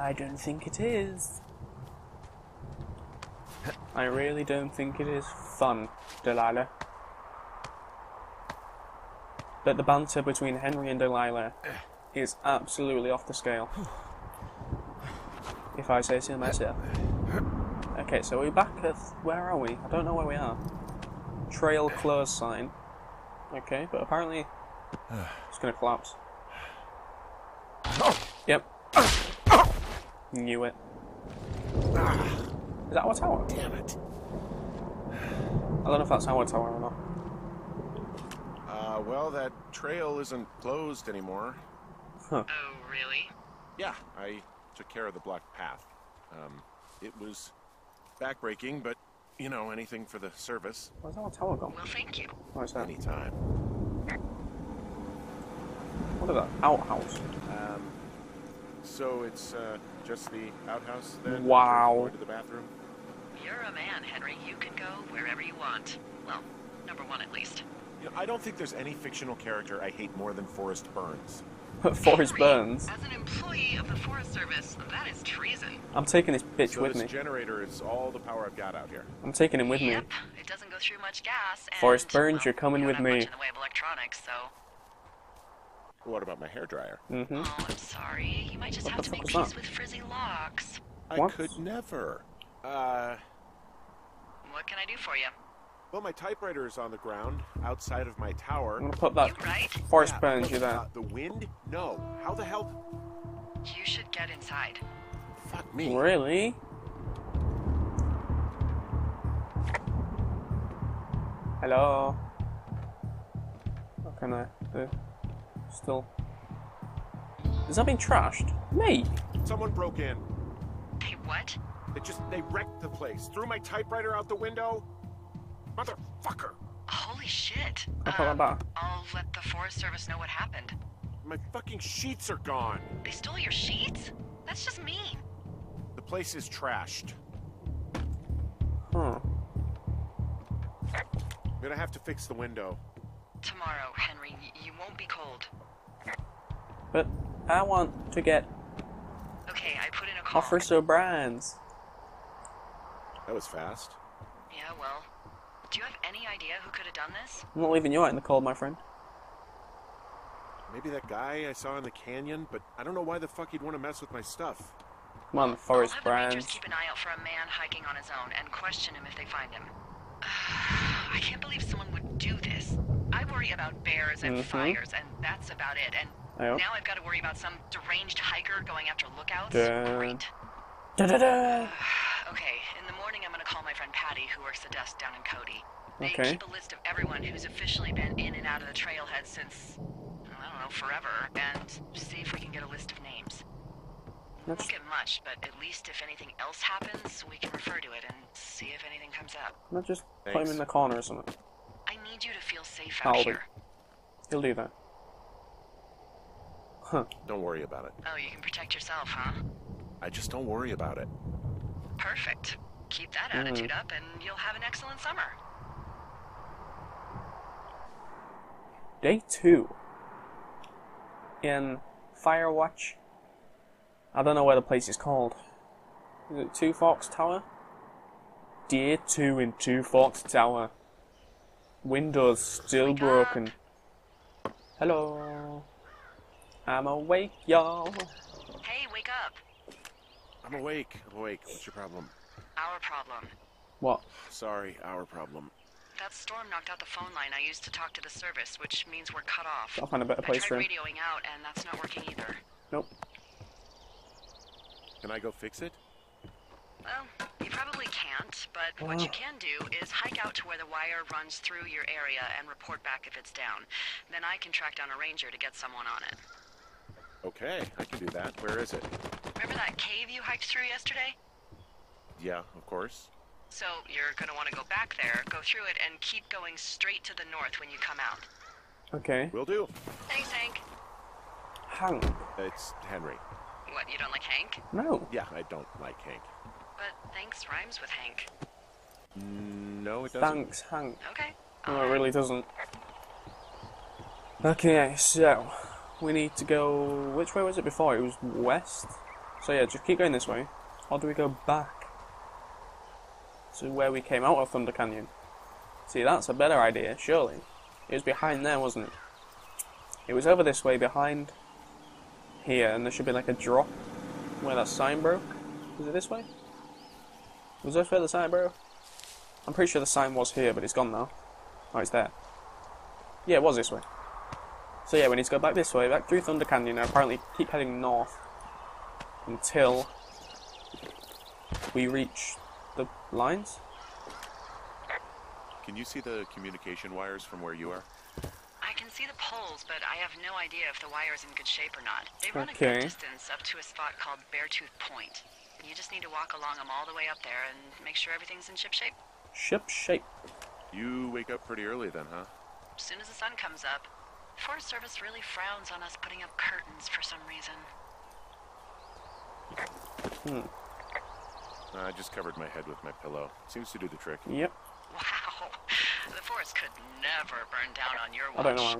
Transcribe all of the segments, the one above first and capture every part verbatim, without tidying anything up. I don't think it is. I really don't think it is fun, Delilah. But the banter between Henry and Delilah is absolutely off the scale, if I say so myself. Okay, so we're back at... where are we? I don't know where we are. Trail closed sign. Okay, but apparently... it's gonna collapse. Yep. Knew it. Is that our tower? Damn it. I don't know if that's our tower or not. Uh, well, that trail isn't closed anymore. Huh. Oh, really? Yeah, I took care of the blocked path. Um, it was backbreaking, but, you know, anything for the service. Where's our tower gone? Well, thank you. Where's that? Anytime. What about outhouse? Um... So it's uh, just the outhouse then? Wow. To the bathroom? You're a man, Henry. You can go wherever you want. Well, number one at least. You know, I don't think there's any fictional character I hate more than Forrest Brynes. Forrest Brynes? As an employee of the Forest Service, that is treason. I'm taking this bitch so with this me. This generator is all the power I've got out here. I'm taking him with yep. me. It doesn't go through much gas. And, Forrest Brynes, well, you're coming with me. Much in the way of electronics, so. What about my hairdryer? Mm-hmm. Oh, I'm sorry. You might just what have to make peace that? with frizzy locks. I what? could never. Uh... What can I do for you? Well, my typewriter is on the ground, outside of my tower. I'm gonna put that you right? Forest yeah, Brynes, you there. Uh, the wind? No. How the hell? You should get inside. Fuck me. Really? Hello? What can I do? Still. Is that being trashed? Mate! Someone broke in. They what? They just, they wrecked the place. Threw my typewriter out the window. Motherfucker! Holy shit. Um, I'll let the Forest Service know what happened. My fucking sheets are gone. They stole your sheets? That's just mean. The place is trashed. Huh. I'm gonna have to fix the window. Tomorrow, Henry. You won't be cold. But I want to get... Okay, I put in a call. Officer O'Brien's. That was fast. Yeah, well. Do you have any idea who could have done this? I'm not leaving you out in the cold, my friend. Maybe that guy I saw in the canyon, but I don't know why the fuck he'd want to mess with my stuff. Come on, Forest Brynes. Rangers keep an eye out for a man hiking on his own and question him if they find him. I can't believe someone would do this. I worry about bears and mm-hmm. fires, and that's about it. And oh. now I've got to worry about some deranged hiker going after lookouts. Da. Great. Da -da -da. Uh, okay, in the morning I'm going to call my friend Patty, who works the desk down in Cody. They okay. keep a list of everyone who's officially been in and out of the trailhead since, I don't know, forever, and see if we can get a list of names. That's... Won't get much, but at least if anything else happens, we can refer to it and see if anything comes up. Not just Thanks. put him in the corner or something. I need you to feel safe out I'll here. Be. He'll do that. Huh. Don't worry about it. Oh, you can protect yourself, huh? I just don't worry about it. Perfect. Keep that mm. attitude up and you'll have an excellent summer. Day two. In Firewatch. I don't know where the place is called. Is it Two Forks Tower? Day two in Two Forks Tower. Windows still broken. Hello. I'm awake, y'all. Hey, wake up. I'm awake. I'm awake. What's your problem? Our problem. What? Sorry, our problem. That storm knocked out the phone line I used to talk to the service, which means we're cut off. I'll find a better place for him. I tried radioing out, and that's not working either. Nope. Can I go fix it? Well, you probably can't, but what you can do is hike out to where the wire runs through your area and report back if it's down. Then I can track down a ranger to get someone on it. Okay, I can do that. Where is it? Remember that cave you hiked through yesterday? Yeah, of course. So you're going to want to go back there, go through it, and keep going straight to the north when you come out. Okay. Will do. Thanks, Hank. Hank. It's Henry. What, you don't like Hank? No. Yeah, I don't like Hank. But thanks rhymes with Hank. No, it doesn't. Thanks, Hank. Okay. No, it really doesn't. Okay, so we need to go... Which way was it before? It was west? So yeah, just keep going this way. Or do we go back to where we came out of Thunder Canyon? See, that's a better idea, surely. It was behind there, wasn't it? It was over this way, behind here, and there should be like a drop where that sign broke. Is it this way? Was this where the sign broke? I'm pretty sure the sign was here, but it's gone now. Oh, it's there. Yeah, it was this way. So yeah, we need to go back this way, back through Thunder Canyon, and apparently keep heading north until we reach the lines. Can you see the communication wires from where you are? I can see the poles, but I have no idea if the wire's in good shape or not. They run okay. a good distance up to a spot called Beartooth Point. You just need to walk along them all the way up there and make sure everything's in ship shape. Ship shape. You wake up pretty early then, huh? As soon as the sun comes up. Forest Service really frowns on us putting up curtains for some reason. Hmm. I just covered my head with my pillow. Seems to do the trick. Yep. Wow. The forest could never burn down on your watch. I don't know where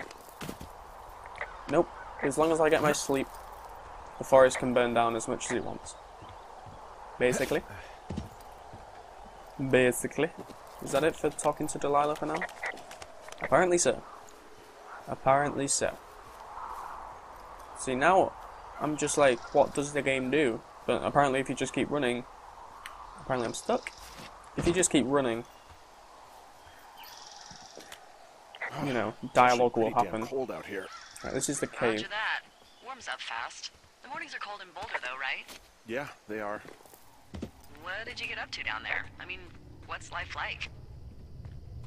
I'm going. Nope. As long as I get my sleep, the forest can burn down as much as it wants. Basically. Basically. Is that it for talking to Delilah for now? Apparently so. Apparently so. See, now I'm just like, what does the game do? But apparently if you just keep running... Apparently I'm stuck. If you just keep running... You know, dialogue will happen. Cold out here. Right, this is the cave. Roger that. Warms up fast. The mornings are cold in Boulder though, right? Yeah, they are. What did you get up to down there? I mean, what's life like?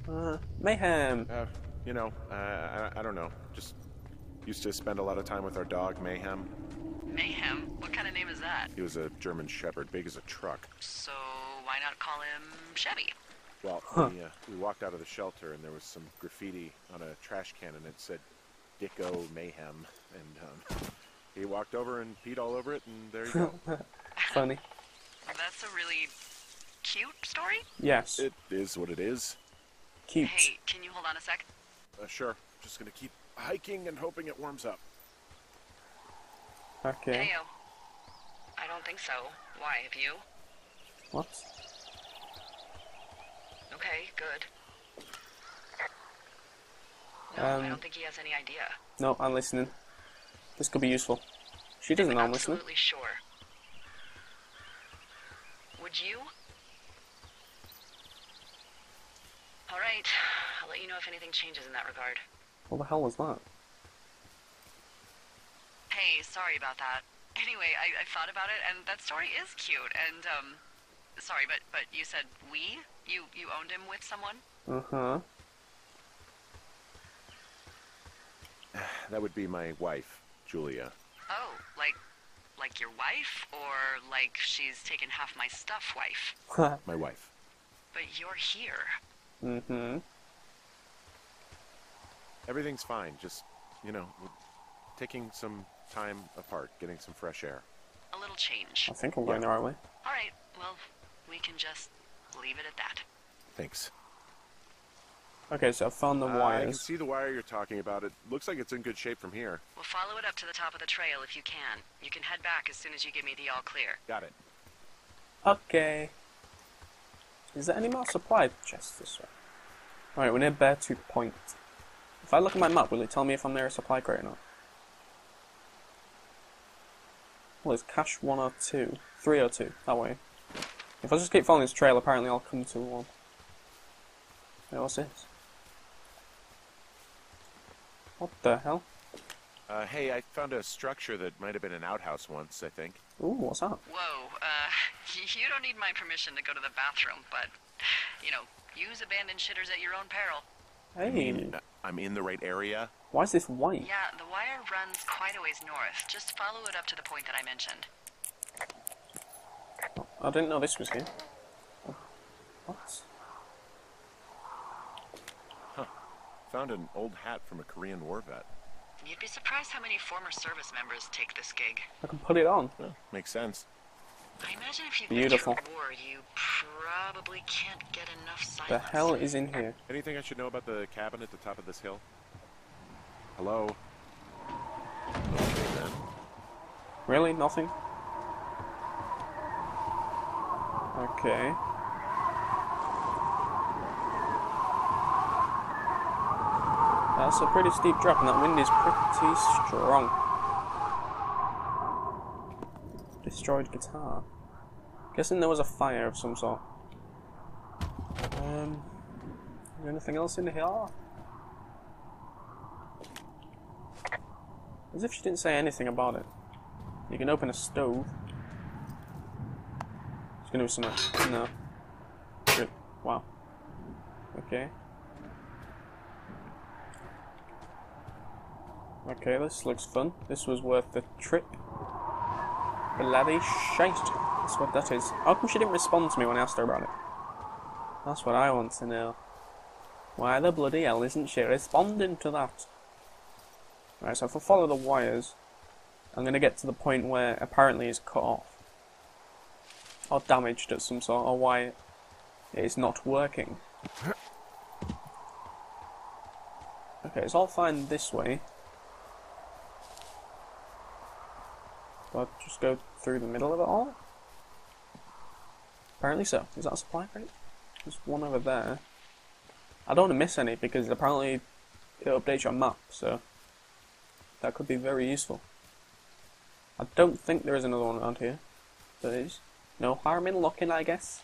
Uh, mayhem. Uh, you know, uh, I, I don't know. Just used to spend a lot of time with our dog, Mayhem. Mayhem? What kind of name is that? He was a German shepherd, big as a truck. So why not call him Chevy? Well, huh. we, uh, we walked out of the shelter and there was some graffiti on a trash can and it said, Dicko Mayhem. And um, he walked over and peed all over it and there you go. Funny. That's a really cute story? Yes. It is what it is. Cute. Hey, can you hold on a sec? Uh, sure. Just gonna keep hiking and hoping it warms up. Okay. Hey, yo. I don't think so. Why, have you? What? Okay, good. No, um, I don't think he has any idea. No, I'm listening. This could be useful. She doesn't know I'm listening. Absolutely sure. Would you? All right, I'll let you know if anything changes in that regard. What the hell was that? Hey, sorry about that. Anyway, I, I thought about it, and that story is cute. And um, sorry, but but you said we? You you owned him with someone? Uh huh. That would be my wife, Julia. Oh, like like your wife, or like she's taken half my stuff, wife? My wife. But you're here. Mm-hmm. Everything's fine, just, you know, we're taking some time apart, getting some fresh air. A little change. I think we're going the right way. Alright, well, we can just leave it at that. Thanks. Okay, so I found the uh, wires. I can see the wire you're talking about. It looks like it's in good shape from here. Well, follow it up to the top of the trail if you can. You can head back as soon as you give me the all clear. Got it. Okay. Is there any more supply chests this way? Alright, we're near Beartooth Point. If I look at my map, will it tell me if I'm near a supply crate or not? Well, it's Cache One or Two. Three or Two, that way. If I just keep following this trail, apparently I'll come to one. Wait, what's this? What the hell? Uh, hey, I found a structure that might have been an outhouse once, I think. Ooh, what's that? Whoa, uh, you don't need my permission to go to the bathroom, but, you know, use abandoned shitters at your own peril. Hey. I'm in the right area. Why is this white? Yeah, the wire runs quite a ways north. Just follow it up to the point that I mentioned. I didn't know this was here. What? Huh. Found an old hat from a Korean war vet. You'd be surprised how many former service members take this gig. I can put it on. Yeah, makes sense. I imagine if you've been through war, you probably can't get enough silence. The hell is in here? Anything I should know about the cabin at the top of this hill? Hello? Okay, then. Really? Nothing? Okay. That's a pretty steep drop, and that wind is pretty strong. Destroyed guitar. Guessing there was a fire of some sort. Um, is there anything else in here? As if she didn't say anything about it. You can open a stove. It's gonna be something. No. Good. Wow. Okay. Okay, this looks fun. This was worth the trip. Bloody shite. That's what that is. How come she didn't respond to me when I asked her about it? That's what I want to know. Why the bloody hell isn't she responding to that? Right, so if I follow the wires, I'm going to get to the point where apparently it's cut off. Or damaged at some sort, or why it's not working. Okay, it's all fine this way. Do I just go through the middle of it all? Apparently so. Is that a supply crate? There's one over there. I don't want to miss any, because apparently it updates your map, so... that could be very useful. I don't think there is another one around here. There is. No harm in looking, I guess.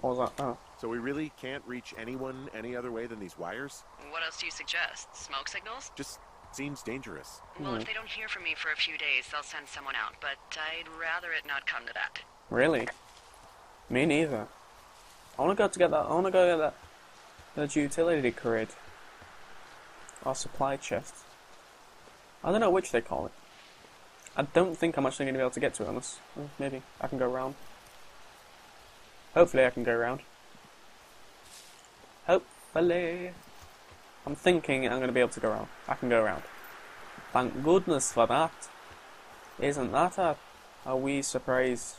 What was that? Oh. So we really can't reach anyone any other way than these wires? What else do you suggest? Smoke signals? Just seems dangerous. Well, hmm. if they don't hear from me for a few days, they'll send someone out. But I'd rather it not come to that. Really? Me neither. I want to go to get that. I want to go get that. The utility grid. Our supply chest. I don't know which they call it. I don't think I'm actually going to be able to get to it unless... well, maybe I can go round. Hopefully I can go round. Hopefully. I'm thinking I'm going to be able to go round. I can go round. Thank goodness for that. Isn't that a, a wee surprise?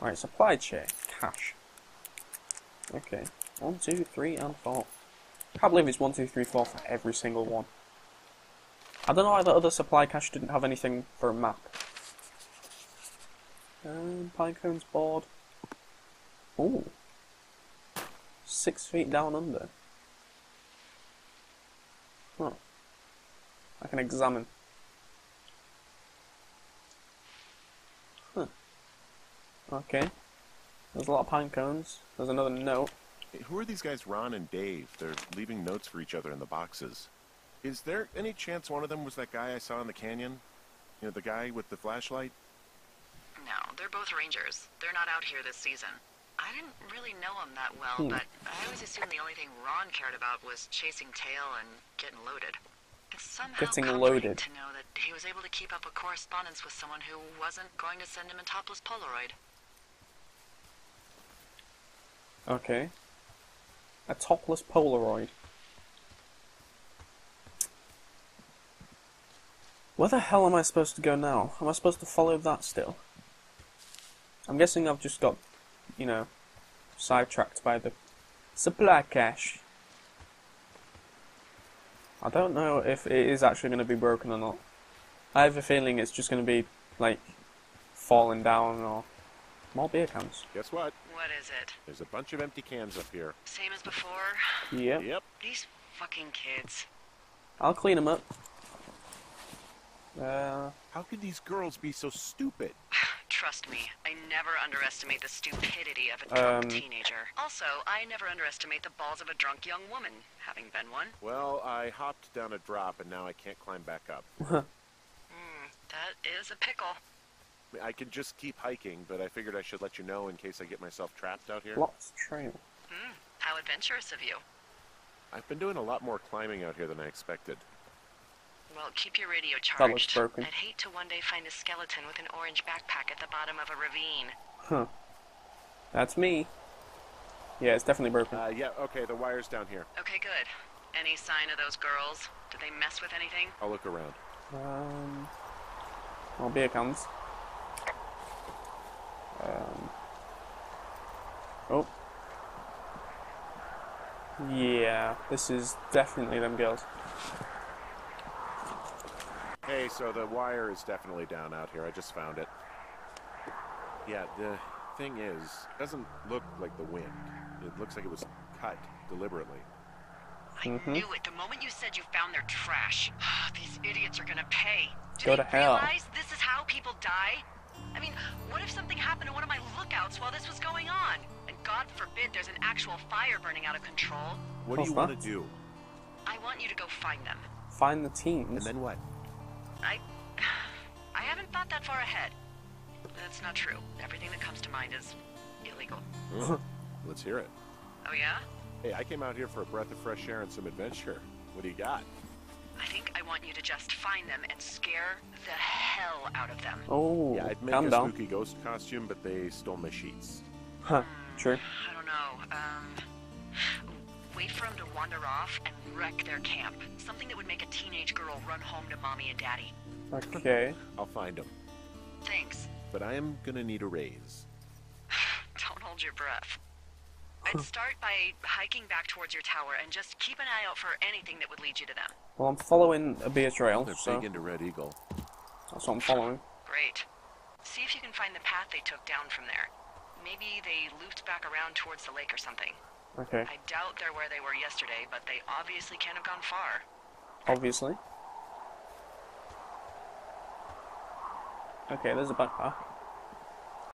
Alright, supply chain. Cash. Okay. One, two, three, and four. I can't believe it's one, two, three, four for every single one. I don't know why the other supply cache didn't have anything for a map. Um, Pinecone's board. Ooh. Six feet down under. Huh. I can examine. Huh. Okay. There's a lot of pine cones. There's another note. Who are these guys, Ron and Dave? They're leaving notes for each other in the boxes. Is there any chance one of them was that guy I saw in the canyon? You know, the guy with the flashlight? No, they're both rangers. They're not out here this season. I didn't really know them that well, hmm. but I always assumed the only thing Ron cared about was chasing tail and getting loaded. It's somehow comforting loaded. to know that he was able to keep up a correspondence with someone who wasn't going to send him a topless Polaroid. Okay. A topless Polaroid. Where the hell am I supposed to go now? Am I supposed to follow that still? I'm guessing I've just got, you know, sidetracked by the supply cache. I don't know if it is actually going to be broken or not. I have a feeling it's just going to be, like, falling down or... more beer cans. Guess what? What is it? There's a bunch of empty cans up here. Same as before? Yep. Yep. These fucking kids. I'll clean them up. Uh... How could these girls be so stupid? Trust me, I never underestimate the stupidity of a drunk um, teenager. Also, I never underestimate the balls of a drunk young woman, having been one. Well, I hopped down a drop and now I can't climb back up. mm, that is a pickle. I could just keep hiking, but I figured I should let you know in case I get myself trapped out here. Lots of trail. Mm, how adventurous of you. I've been doing a lot more climbing out here than I expected. Well, keep your radio charged. That was broken. I'd hate to one day find a skeleton with an orange backpack at the bottom of a ravine. Huh. That's me. Yeah, it's definitely broken. Uh, yeah, okay, the wire's down here. Okay, good. Any sign of those girls? Did they mess with anything? I'll look around. Um... Well, beer cans. Um, oh. Yeah, this is definitely them girls. Hey, so the wire is definitely down out here. I just found it. Yeah, the thing is, it doesn't look like the wind. It looks like it was cut deliberately. I mm-hmm. knew it the moment you said you found their trash. These idiots are gonna pay. Do Go they to hell. realize this is how people die? I mean, what if something happened to one of my lookouts while this was going on? And God forbid there's an actual fire burning out of control. What do you want to do? I want you to go find them. Find the teams? And then what? I... I haven't thought that far ahead. That's not true. Everything that comes to mind is illegal. Mm. Let's hear it. Oh, yeah? Hey, I came out here for a breath of fresh air and some adventure. What do you got? I think I want you to just find them and scare the hell out of them. Oh, yeah, I'd make a down. spooky ghost costume, but they stole my sheets. Huh, true. I don't know. Um, wait for them to wander off and wreck their camp. Something that would make a teenage girl run home to mommy and daddy. Okay. I'll find them. Thanks. But I am gonna need a raise. Don't hold your breath. I'd start by hiking back towards your tower and just keep an eye out for anything that would lead you to them. Well, I'm following a bear trail. They're so. big into Red Eagle. That's what I'm following. Great. See if you can find the path they took down from there. Maybe they looped back around towards the lake or something. Okay. I doubt they're where they were yesterday, but they obviously can't have gone far. Obviously. Okay, there's a backpack.